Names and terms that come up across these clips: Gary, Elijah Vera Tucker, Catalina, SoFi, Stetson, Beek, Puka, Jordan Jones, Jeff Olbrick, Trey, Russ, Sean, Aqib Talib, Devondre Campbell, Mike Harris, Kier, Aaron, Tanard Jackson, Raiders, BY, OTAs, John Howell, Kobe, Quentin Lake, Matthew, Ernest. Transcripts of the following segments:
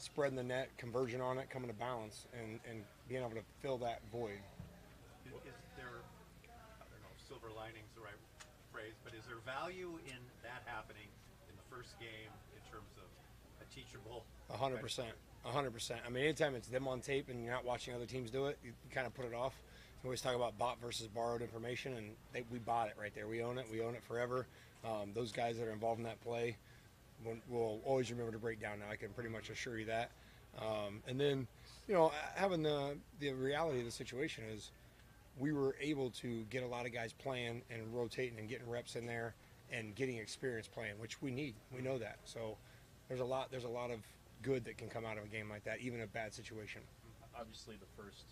spreading the net, conversion on it, coming to balance, and being able to fill that void. Is there, I don't know if silver lining's the right phrase, but is there value in that happening in the first game in terms of a teachable? 100%. I mean, anytime it's them on tape and you're not watching other teams do it, you kind of put it off. We always talk about bought versus borrowed information, and we bought it right there. We own it. We own it forever. Those guys that are involved in that play will always remember to break down now. I can pretty much assure you that. And then, you know, having the reality of the situation is we were able to get a lot of guys playing and rotating and getting reps in there and getting experience playing, which we need. We know that. So there's a lot of good that can come out of a game like that, even a bad situation. Obviously, the first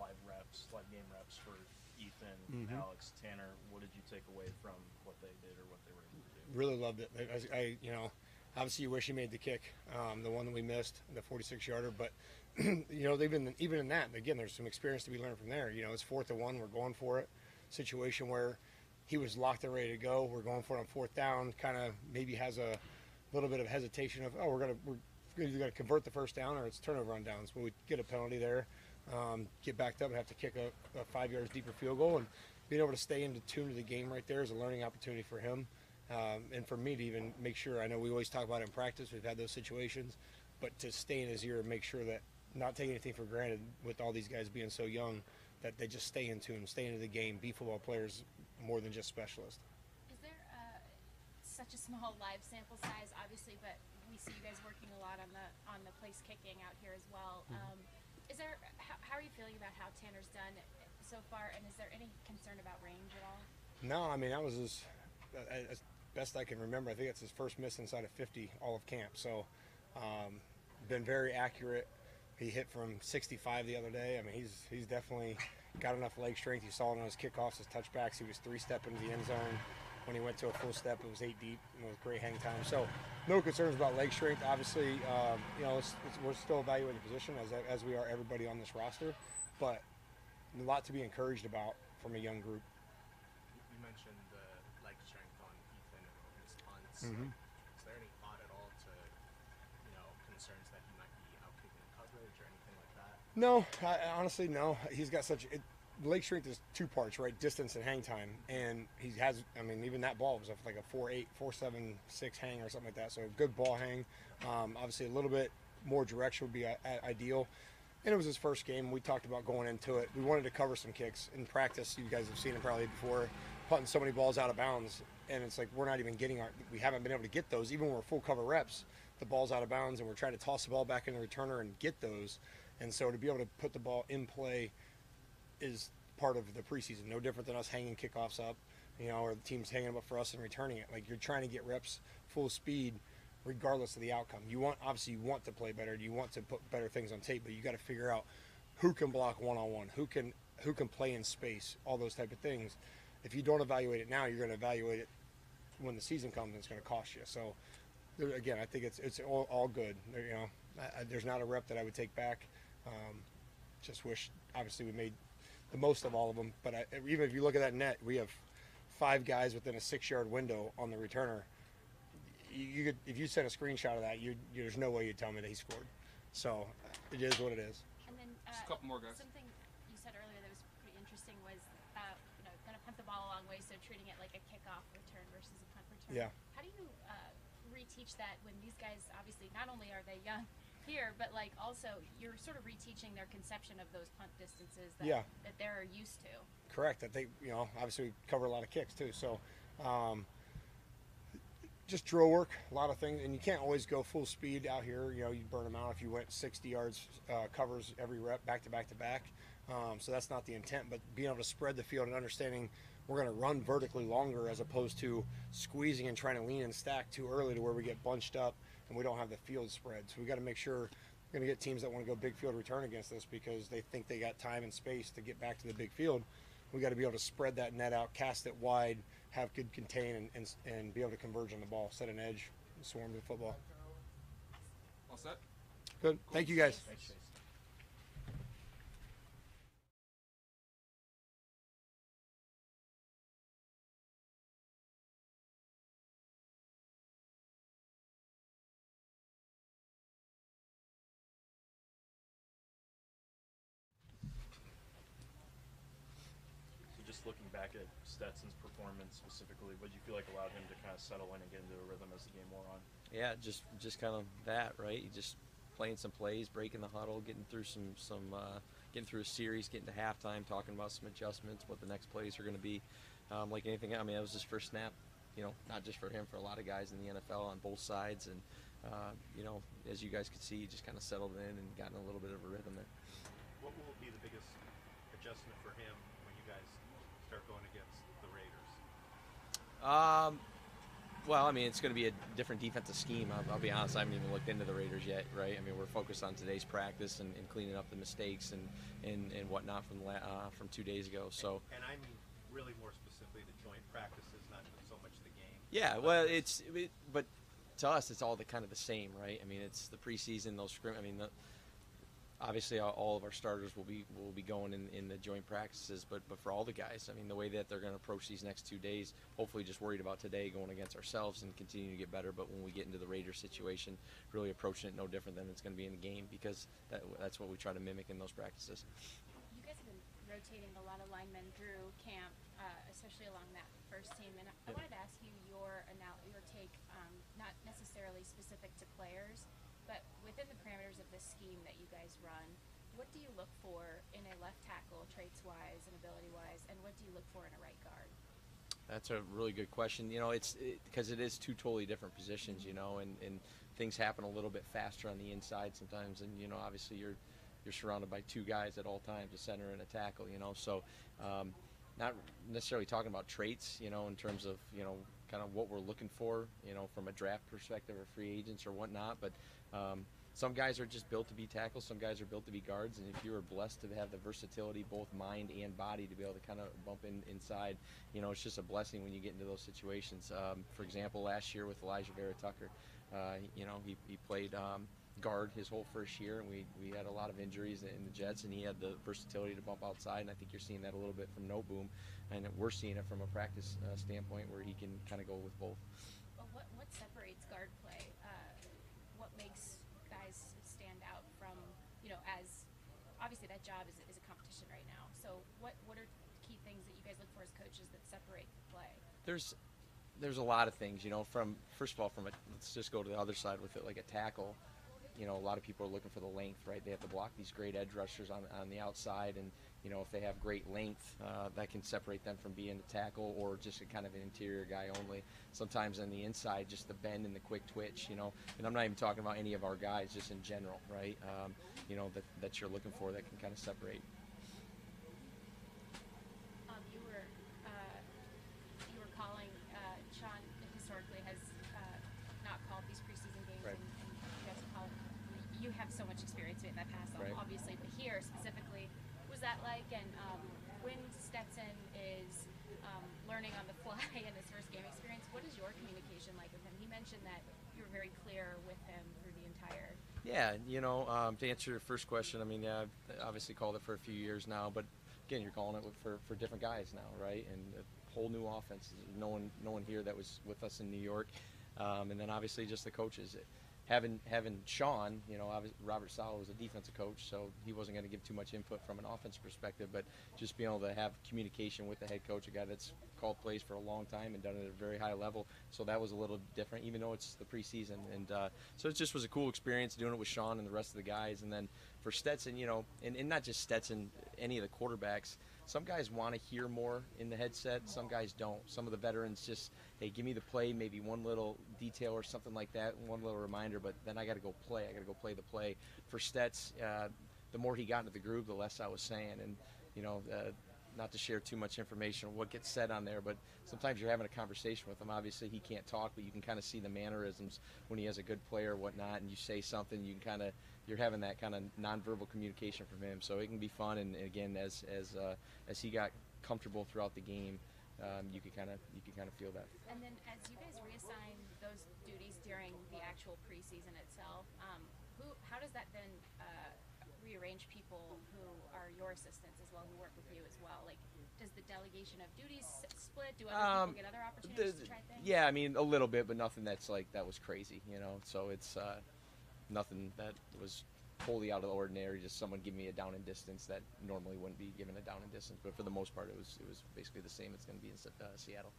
live game reps for Ethan, mm-hmm. Alex, Tanner, what did you take away from what they did or what they were able to do? Really loved it. I you know, obviously you wish you made the kick, the one that we missed, the 46-yarder, but, you know, even in that, again, there's some experience to be learned from there. You know, it's 4th and 1, we're going for it. Situation where he was locked and ready to go, we're going for it on 4th down, kind of maybe has a little bit of hesitation of, oh, we're either going to convert the 1st down or it's turnover on downs. Well, we get a penalty there. Get backed up and have to kick a 5 yards deeper field goal, and being able to stay in tune to the game right there is a learning opportunity for him, and for me to even make sure. I know we always talk about it in practice, we've had those situations, but to stay in his ear and make sure that not taking anything for granted with all these guys being so young, that they just stay in tune, stay into the game, be football players more than just specialists. Is there such a small live sample size, obviously, but we see you guys working a lot on the place kicking out here as well. Mm-hmm. How are you feeling about how Tanner's done so far, and is there any concern about range at all? No, I mean, that was as best I can remember. I think that's his first miss inside of 50 all of camp. So, been very accurate. He hit from 65 the other day. I mean, he's definitely got enough leg strength. You saw it on his kickoffs, his touchbacks. He was 3-step into the end zone. When he went to a full step, it was 8 deep, and it was great hang time. So no concerns about leg strength. Obviously, you know, we're still evaluating the position as we are everybody on this roster, but a lot to be encouraged about from a young group. You mentioned the leg strength on Ethan and his punts. Mm-hmm. Is there any thought at all to, you know, concerns that he might be out-kicking coverage or anything like that? No, honestly, no. He's got such – leg strength is two parts, right? Distance and hang time. And he has, I mean, even that ball was like a 4.8, 4.76 hang or something like that. So good ball hang. Obviously, a little bit more direction would be ideal. And it was his first game. We talked about going into it. We wanted to cover some kicks in practice. You guys have seen it probably before, putting so many balls out of bounds. And it's like we're not even getting we haven't been able to get those. Even when we're full cover reps, the ball's out of bounds, and we're trying to toss the ball back in the returner and get those. And so to be able to put the ball in play is part of the preseason, no different than us hanging kickoffs up, you know, or the team's hanging them up for us and returning it. Like, you're trying to get reps full speed regardless of the outcome. You want to play better, you want to put better things on tape, but you got to figure out who can block one-on-one, who can play in space, all those type of things. If you don't evaluate it now, you're going to evaluate it when the season comes, and it's going to cost you. So again, I think it's all good. You know, there's not a rep that I would take back. Just wish, obviously, we made the most of all of them, but even if you look at that net, we have 5 guys within a 6-yard window on the returner. You could, if you sent a screenshot of that, there's no way you'd tell me that he scored. So it is what it is. And then just a couple more guys. Something you said earlier that was pretty interesting was, you know, kind of punt the ball a long way, so treating it like a kickoff return versus a punt return. Yeah. How do you reteach that when these guys, obviously, not only are they young here, but like also you're sort of reteaching their conception of those punt distances that they're used to? Correct. I think, you know, obviously we cover a lot of kicks too, so just drill work, a lot of things, and you can't always go full speed out here. You know, you burn them out if you went 60 yards covers every rep back to back to back. So that's not the intent, but being able to spread the field and understanding we're going to run vertically longer as opposed to squeezing and trying to lean and stack too early to where we get bunched up and we don't have the field spread. So we got to make sure we're going to get teams that want to go big field return against us because they think they got time and space to get back to the big field. We got to be able to spread that net out, cast it wide, have good contain, and be able to converge on the ball, set an edge, and swarm the football. All set? Good. Cool. Thank you, guys. Thanks. back at Stetson's performance specifically, what do you feel like allowed him to kind of settle in and get into a rhythm as the game wore on? Yeah, just kind of that, right? You just playing some plays, breaking the huddle, getting through getting through a series, getting to halftime, talking about some adjustments, what the next plays are going to be. Like anything, I mean, that was his first snap. You know, not just for him, for a lot of guys in the NFL on both sides. And, you know, as you guys could see, just kind of settled in and gotten a little bit of a rhythm there. What will be the biggest adjustment for him when you guys start going against the Raiders? Well, I mean, it's going to be a different defensive scheme. I'll be honest, I haven't even looked into the Raiders yet, right? I mean, we're focused on today's practice and cleaning up the mistakes and whatnot from 2 days ago. So, and I mean, really more specifically the joint practices, not so much the game. Yeah, well, but to us, it's all kind of the same, right? I mean, it's the preseason, those scrim. I mean, obviously all of our starters will be going in the joint practices, but for all the guys, I mean, the way that they're going to approach these next 2 days, hopefully just worried about today going against ourselves and continuing to get better. But when we get into the Raiders situation, really approaching it no different than it's going to be in the game, because that's what we try to mimic in those practices. You guys have been rotating a lot of linemen through camp, especially along that first team. And I wanted to ask you your take, not necessarily specific to players, but within the parameters of the scheme that you guys run, what do you look for in a left tackle, traits-wise and ability-wise, and what do you look for in a right guard? That's a really good question. You know, it's because it is two totally different positions, you know, and things happen a little bit faster on the inside sometimes. And, you know, obviously you're surrounded by two guys at all times, a center and a tackle, you know. So not necessarily talking about traits, you know, in terms of, you know, kind of what we're looking for, you know, from a draft perspective or free agents or whatnot. But some guys are just built to be tackles, some guys are built to be guards, and if you are blessed to have the versatility, both mind and body, to be able to kind of bump in inside, you know, it's just a blessing when you get into those situations. For example, last year with Elijah Vera Tucker, you know, he played guard his whole first year, and we had a lot of injuries in the Jets, and he had the versatility to bump outside, and I think you're seeing that a little bit from Noboom, and we're seeing it from a practice standpoint where he can kind of go with both. Well, what separates guard play? What makes guys stand out from, you know, as obviously that job is a competition right now, so what are key things that you guys look for as coaches that separate play? There's a lot of things, you know, from let's just go to the other side with it, like a tackle. You know, a lot of people are looking for the length, right? They have to block these great edge rushers on the outside, and, you know, if they have great length, that can separate them from being a tackle or just a kind of an interior guy only. Sometimes on the inside, just the bend and the quick twitch, you know, and I'm not even talking about any of our guys, just in general, right? You know, that you're looking for that can kind of separate. You were calling, Sean historically has not called these preseason games, right? And you guys call it. You have so much experience in that past, right, obviously, but here specifically, was that like? And when Stetson is learning on the fly in his first game experience, what is your communication like with him? He mentioned that you were very clear with him through the entire. Yeah, you know, to answer your first question, I mean, yeah, I've obviously called it for a few years now, but again, you're calling it for different guys now, right? And a whole new offense. No one here that was with us in New York. And then obviously just the coaches. Having Sean, you know, Robert Saleh was a defensive coach, so he wasn't going to give too much input from an offense perspective, but just being able to have communication with the head coach, a guy that's called plays for a long time and done it at a very high level, so that was a little different, even though it's the preseason. And so it just was a cool experience doing it with Sean and the rest of the guys. And then for Stetson, you know, and not just Stetson, any of the quarterbacks, some guys want to hear more in the headset, some guys don't. Some of the veterans just, hey, give me the play, maybe one little detail or something like that, one little reminder, but then I got to go play the play. For Stets, the more he got into the groove, the less I was saying. And, you know, not to share too much information on what gets said on there, but sometimes you're having a conversation with him. Obviously, he can't talk, but you can kind of see the mannerisms when he has a good player or whatnot, and you say something, you can kind of, you're having that kind of nonverbal communication from him. So it can be fun, and again, as he got comfortable throughout the game, you could kind of feel that. And then, as you guys reassign those duties during the actual preseason itself, how does that then rearrange people who are your assistants as well, who work with you as well? Like, does the delegation of duties split? Do other people get other opportunities to try things? Yeah, I mean, a little bit, but nothing that's like that was crazy, you know. So it's nothing that was totally out of the ordinary, just someone give me a down and distance that normally wouldn't be given a down and distance. But for the most part, it was basically the same. It's going to be in Seattle.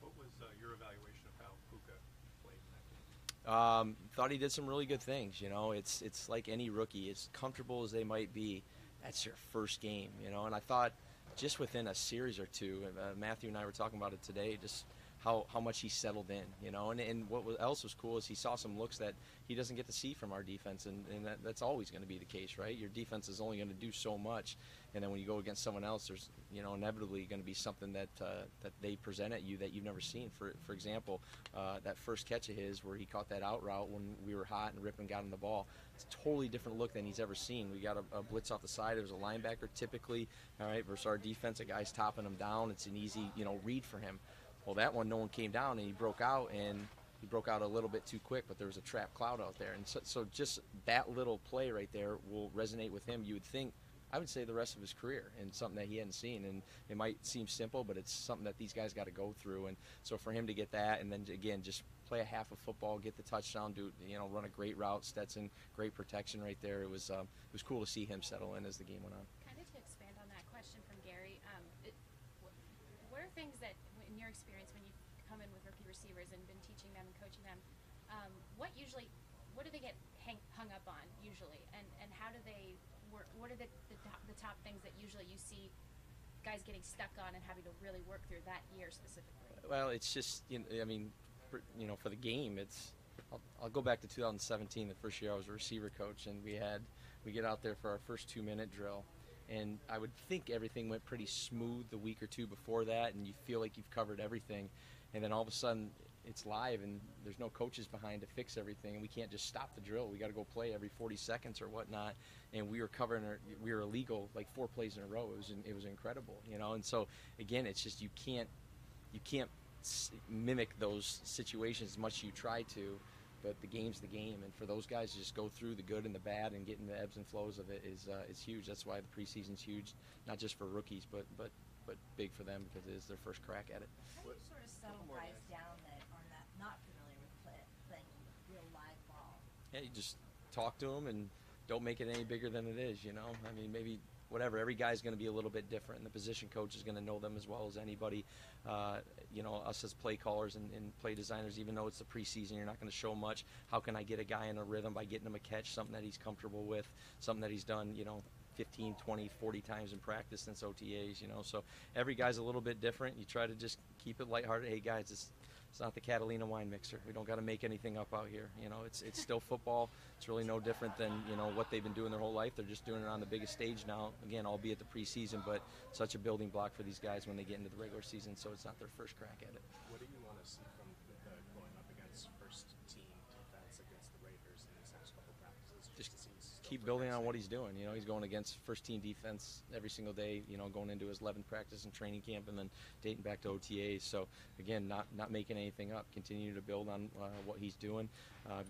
What was your evaluation of how Puka played in that game? Thought he did some really good things. You know, it's like any rookie, as comfortable as they might be, that's your first game. You know, and I thought just within a series or two, Matthew and I were talking about it today, just how much he settled in, you know. And what else was cool is he saw some looks that he doesn't get to see from our defense, and that's always going to be the case, right? Your defense is only going to do so much, and then when you go against someone else, there's, you know, inevitably going to be something that that they present at you that you've never seen. For example, that first catch of his where he caught that out route when we were hot and Ripon got him the ball, it's a totally different look than he's ever seen. We got a blitz off the side. It was a linebacker typically, all right, versus our defense, a guy's topping him down. It's an easy, you know, read for him. Well, that one, no one came down, and he broke out a little bit too quick, but there was a trap cloud out there. And so just that little play right there will resonate with him, you would think, I would say the rest of his career, and something that he hadn't seen. And it might seem simple, but it's something that these guys got to go through. And so for him to get that, and then, again, just play a half of football, get the touchdown, do, you know, run a great route. Stetson, great protection right there. It was cool to see him settle in as the game went on. Kind of to expand on that question from Gary, what are things that, in your experience, when you come in with rookie receivers and been teaching them and coaching them, what do they get hung up on usually, and how do they work? What are the top things that usually you see guys getting stuck on and having to really work through that year specifically? Well, it's just, you know, I mean, for the game, it's. I'll go back to 2017, the first year I was a receiver coach, and we get out there for our first 2-minute drill. And I would think everything went pretty smooth the week or two before that, and you feel like you've covered everything. And then all of a sudden, it's live, and there's no coaches behind to fix everything, and we can't just stop the drill. We got to go play every 40 seconds or whatnot. And we were we were illegal like 4 plays in a row. It was incredible, you know. And so again, it's just you can't mimic those situations as much as you try to. But the game's the game, and for those guys to just go through the good and the bad and getting the ebbs and flows of it is huge. That's why the preseason's huge, not just for rookies, but big for them because it is their first crack at it. How do you sort of settle guys down that are not familiar with playing real live ball? Yeah, you just talk to them and don't make it any bigger than it is, you know? I mean, maybe whatever, every guy's going to be a little bit different, and the position coach is going to know them as well as anybody. Us as play callers and play designers, even though it's the preseason, you're not going to show much. How can I get a guy in a rhythm by getting him a catch, something that he's comfortable with, something that he's done, you know, 15, 20, 40 times in practice since OTAs, you know. So every guy's a little bit different. You try to just keep it lighthearted. Hey, guys, it's not the Catalina wine mixer. We don't got to make anything up out here. You know, it's still football. It's really no different than, you know, what they've been doing their whole life. They're just doing it on the biggest stage now. Again, albeit the preseason, but such a building block for these guys when they get into the regular season. So it's not their first crack at it. What do you want to see from going up against first team defense against the Raiders in these next couple of practices? Just keep building on what he's doing. You know, he's going against first team defense every single day. You know, going into his 11th practice and training camp, and then dating back to OTAs. So again, not making anything up. Continue to build on what he's doing.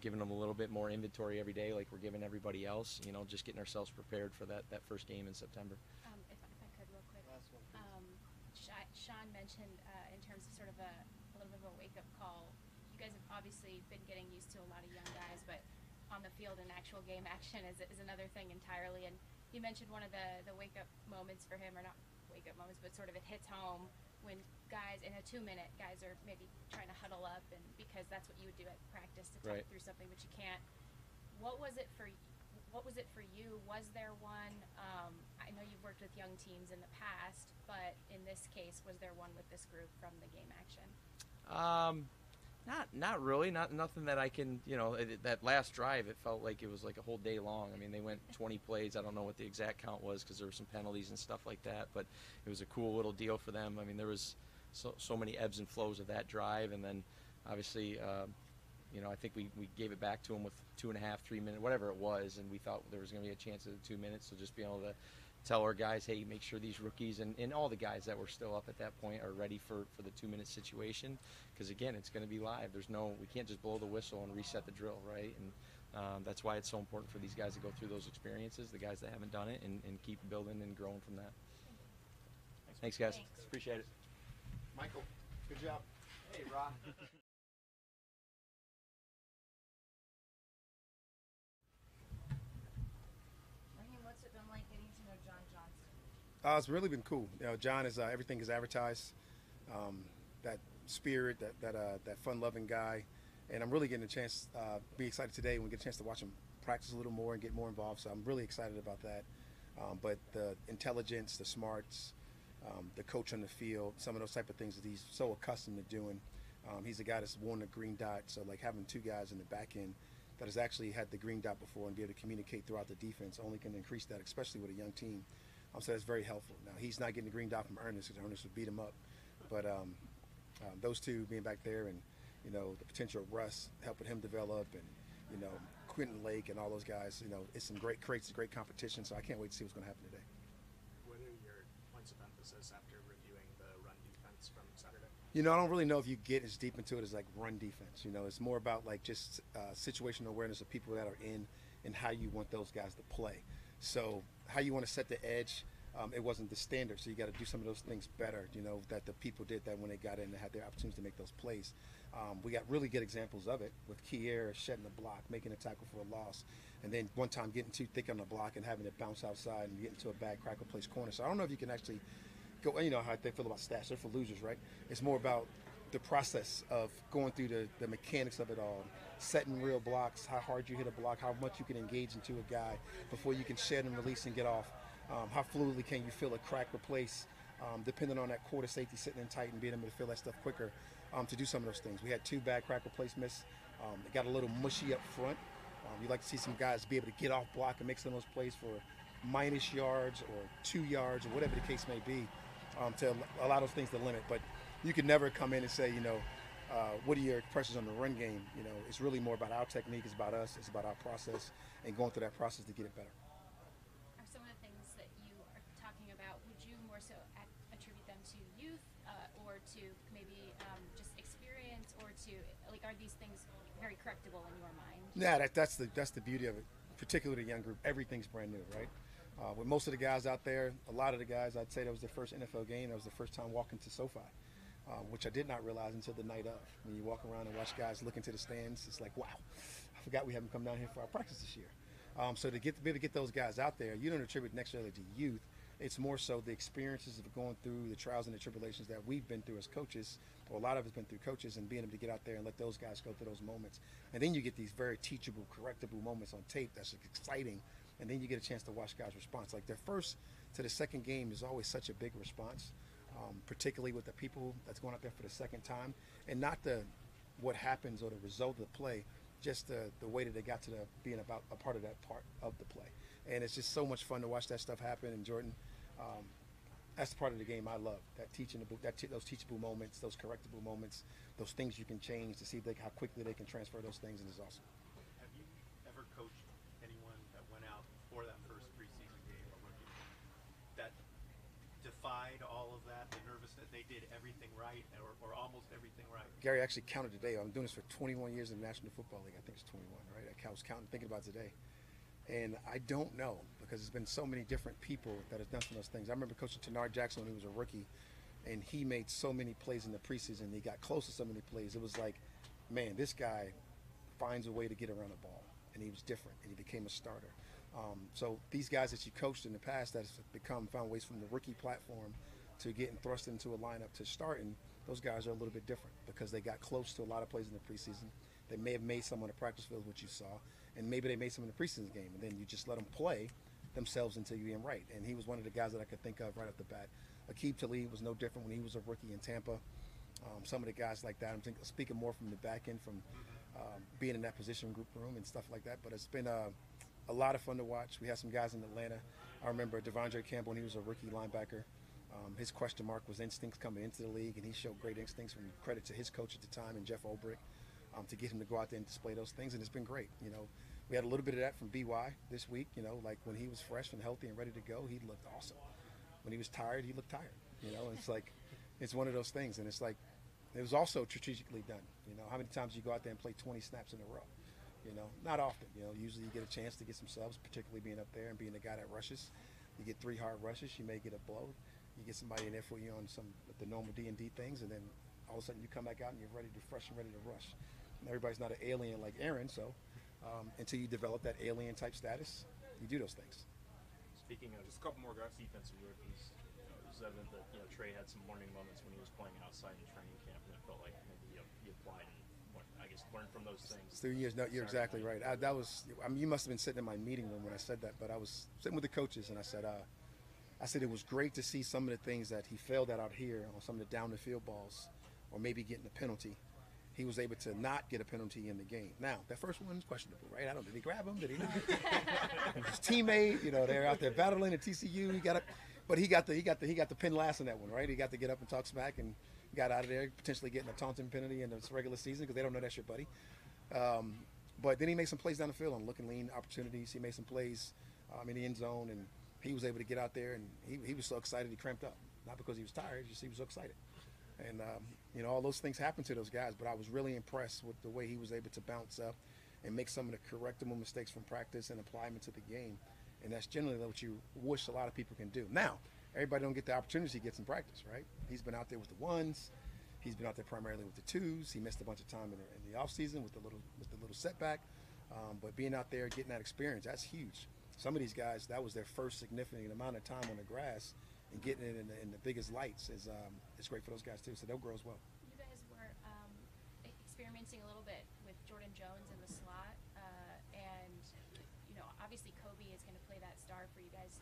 Giving him a little bit more inventory every day, like we're giving everybody else. You know, just getting ourselves prepared for that first game in September. If I could, real quick. Last one, please. Sean mentioned in terms of sort of a little bit of a wake-up call. You guys have obviously been getting used to a lot of young guys, but on the field and actual game action is another thing entirely. And you mentioned one of the wake-up moments for him, or not wake-up moments, but sort of it hits home when guys in a 2-minute, guys are maybe trying to huddle up, and because that's what you would do at practice to talk through something, but you can't. What was it for you? Was there one? I know you've worked with young teams in the past, but in this case, was there one with this group from the game action? Not really. Nothing that I can, you know, that last drive, it felt like it was like a whole day long. I mean, they went 20 plays. I don't know what the exact count was because there were some penalties and stuff like that, but it was a cool little deal for them. I mean, there was so many ebbs and flows of that drive, and then obviously, you know, I think we gave it back to them with 2.5, 3 minutes, whatever it was, and we thought there was going to be a chance of the 2 minutes, so just being able to tell our guys, hey, make sure these rookies and all the guys that were still up at that point are ready for the 2-minute situation, because again, it's going to be live. We can't just blow the whistle and reset the drill, right? And that's why it's so important for these guys to go through those experiences, the guys that haven't done it, and keep building and growing from that. Thanks guys. Thanks. Appreciate it. Michael, good job. Hey, Rob. It's really been cool. You know, John is everything is advertised. That spirit, that fun-loving guy, and I'm really getting a chance. Be excited today when we get a chance to watch him practice a little more and get more involved. So I'm really excited about that. But the intelligence, the smarts, the coach on the field, some of those type of things that he's so accustomed to doing. He's a guy that's worn a green dot, so like having two guys in the back end that has actually had the green dot before and be able to communicate throughout the defense only can increase that, especially with a young team. So that's very helpful. Now, he's not getting the green dot from Ernest because Ernest would beat him up. But those two being back there and, you know, the potential of Russ helping him develop and, you know, Quentin Lake and all those guys, you know, it's some great creates great competition. So I can't wait to see what's going to happen today. What are your points of emphasis after reviewing the run defense from Saturday? You know, I don't really know if you get as deep into it as like run defense. You know, it's more about like just situational awareness of people that are in and how you want those guys to play. So how you want to set the edge, it wasn't the standard. So you got to do some of those things better, you know, that the people did that when they got in and had their opportunities to make those plays. We got really good examples of it with Kier shedding the block, making a tackle for a loss, and then one time getting too thick on the block and having it bounce outside and getting to a bad cracker place corner. So I don't know if you can actually go, you know, how they feel about stats. They're for losers, right? It's more about the process of going through the mechanics of it all, setting real blocks, how hard you hit a block, how much you can engage into a guy before you can shed and release and get off, how fluidly can you feel a crack replace, depending on that quarter safety sitting in tight and being able to feel that stuff quicker to do some of those things. We had two bad crack replacements. It got a little mushy up front. You like to see some guys be able to get off block and make some of those plays for minus yards or 2 yards or whatever the case may be to allow those things to limit. But you can never come in and say, you know, what are your pressures on the run game? You know, it's really more about our technique. It's about us. It's about our process and going through that process to get it better. Are some of the things that you are talking about, would you more so attribute them to youth or to maybe just experience or to, like, are these things very correctable in your mind? Yeah, that's the beauty of it, particularly the young group. Everything's brand new, right? With most of the guys out there, a lot of the guys, I'd say that was their first NFL game. That was the first time walking to SoFi. Which I did not realize until the night of. When you walk around and watch guys look into the stands, it's like, wow, I forgot we haven't come down here for our practice this year. So to be able to get those guys out there, you don't attribute necessarily to youth. It's more so the experiences of going through the trials and the tribulations that we've been through as coaches, or a lot of us been through coaches, and being able to get out there and let those guys go through those moments. And then you get these very teachable, correctable moments on tape that's exciting. And then you get a chance to watch guys' response. Like their first to the second game is always such a big response. Particularly with the people that's going out there for the second time, and not the what happens or the result of the play, just the way that they got to the, being about a part of that part of the play. And it's just so much fun to watch that stuff happen. And Jordan, that's the part of the game I love, that teaching, those teachable moments, those correctable moments, those things you can change to see if how quickly they can transfer those things, and it's awesome. Have you ever coached anyone that went out for that first preseason game or rookie that defied all of that, the nervousness, they did everything right, or almost everything right? Gary actually counted today. I'm doing this for 21 years in the National Football League. I think it's 21, right? I was counting, thinking about today. And I don't know, because there's been so many different people that have done some of those things. I remember coaching Tanard Jackson when he was a rookie, and he made so many plays in the preseason. He got close to so many plays. It was like, man, this guy finds a way to get around the ball. And he was different, and he became a starter. So these guys that you coached in the past that have found ways from the rookie platform to getting thrust into a lineup to starting, those guys are a little bit different because they got close to a lot of plays in the preseason. They may have made some on the practice field, which you saw, and maybe they made some in the preseason game, and then you just let them play themselves until you get them right. And he was one of the guys that I could think of right off the bat. Aqib Talib was no different when he was a rookie in Tampa. Some of the guys like that, I'm thinking, speaking more from the back end, from being in that position group room and stuff like that. But it's been a lot of fun to watch. We had some guys in Atlanta. I remember Devondre Campbell when he was a rookie linebacker. His question mark was instincts coming into the league, and he showed great instincts, from credit to his coach at the time and Jeff Olbrick, to get him to go out there and display those things, and it's been great. You know, we had a little bit of that from BY this week. You know, like when he was fresh and healthy and ready to go, he looked awesome. When he was tired, he looked tired. You know, it's like, it's one of those things, and it's like, it was also strategically done. You know, how many times you go out there and play 20 snaps in a row? You know, not often. You know, usually you get a chance to get some subs, particularly being up there and being the guy that rushes. You get 3 hard rushes, you may get a blow. You get somebody in there for you on some of the normal D&D things, and then all of a sudden you come back out and you're ready to fresh and ready to rush. And everybody's not an alien like Aaron, so until you develop that alien type status, you do those things. Speaking of just a couple more guys, defensive rookies, it was evident that Trey had some learning moments when he was playing outside in training camp, and it felt like maybe he applied and I guess learned from those things. It's 3 years. No, you're exactly right. You must have been sitting in my meeting room when I said that, but I was sitting with the coaches and I said, it was great to see some of the things that he failed at out here on some of the down the field balls, or maybe getting a penalty. He was able to not get a penalty in the game. Now, that first one's questionable, right? I don't know, did he grab him? Did he not? His teammate, they're out there battling at TCU. He got the pin last in that one, right? He got to get up and talk smack and got out of there, potentially getting a taunting penalty in this regular season because they don't know that's your buddy. But then he made some plays down the field on looking lean opportunities. He made some plays in the end zone, and he was able to get out there, and he was so excited he cramped up. Not because he was tired, just he was so excited. And, all those things happen to those guys, but I was really impressed with the way he was able to bounce up and make some of the correctable mistakes from practice and apply them to the game. And that's generally what you wish a lot of people can do. Now, everybody don't get the opportunity he gets in practice, right? He's been out there with the ones. He's been out there primarily with the twos. He missed a bunch of time in the offseason with the little setback. But being out there, getting that experience, that's huge. Some of these guys, that was their first significant amount of time on the grass. And getting it in the biggest lights is great for those guys too, so they'll grow as well. You guys were experimenting a little bit with Jordan Jones in the slot, and obviously Kobe is going to play that star for you guys,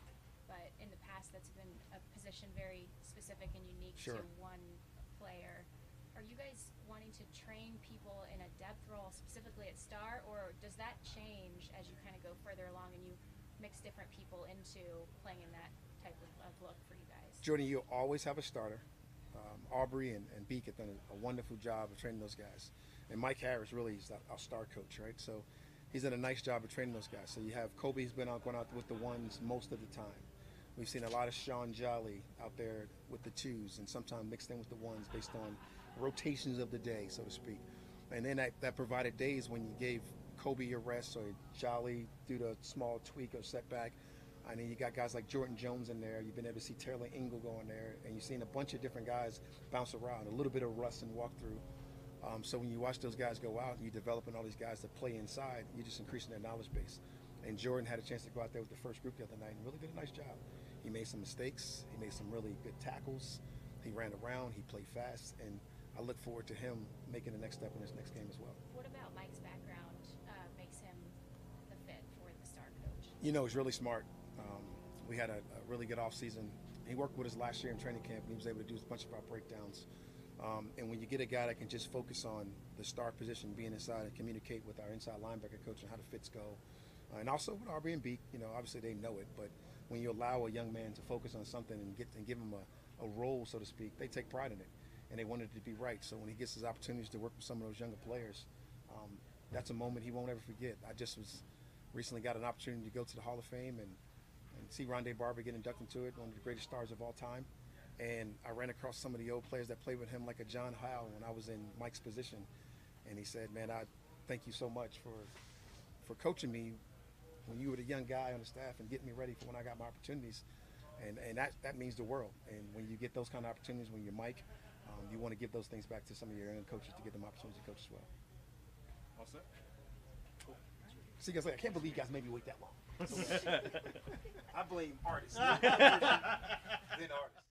but in the past that's been a position very specific and unique to one player. Are you guys wanting to train people in a depth role specifically at star, or does that change as you kind of go further along and you mix different people into playing in that type of look for you guys? Jordan, you'll always have a starter. Aubrey and Beek have done a wonderful job of training those guys. And Mike Harris really is our star coach, right? So he's done a nice job of training those guys. So you have Kobe, who's been out, going out with the ones most of the time. We've seen a lot of Sean Jolly out there with the twos and sometimes mixed in with the ones based on rotations of the day, so to speak. And then that provided days when you gave Kobe your rest or Jolly due to a small tweak or setback. I mean, you got guys like Jordan Jones in there. You've been able to see Terrell Engel go in there, and you've seen a bunch of different guys bounce around, a little bit of Russ and walk through. So when you watch those guys go out and you're developing all these guys to play inside, you're just increasing their knowledge base. And Jordan had a chance to go out there with the first group the other night and really did a nice job. He made some mistakes. He made some really good tackles. He ran around. He played fast. And I look forward to him making the next step in this next game as well. What about Mike's background makes him the fit for the star coach? He's really smart. We had a really good offseason. He worked with us last year in training camp, and he was able to do a bunch of our breakdowns. And when you get a guy that can just focus on the star position, being inside, and communicate with our inside linebacker coach on how the fits go, and also with Aubrey and Beek, obviously they know it, but when you allow a young man to focus on something and give him a role, so to speak, they take pride in it, and they want it to be right. So when he gets his opportunities to work with some of those younger players, that's a moment he won't ever forget. I just recently got an opportunity to go to the Hall of Fame and see Rondé Barber get inducted to it, one of the greatest stars of all time. And I ran across some of the old players that played with him, like a John Howell, when I was in Mike's position. And he said, man, I thank you so much for coaching me when you were the young guy on the staff and getting me ready for when I got my opportunities. And that means the world. And when you get those kind of opportunities, when you're Mike, you want to give those things back to some of your own coaches to get them opportunities to coach as well. All set? Cool. See, you guys later. I can't believe you guys made me wait that long. I blame artists. Than artists.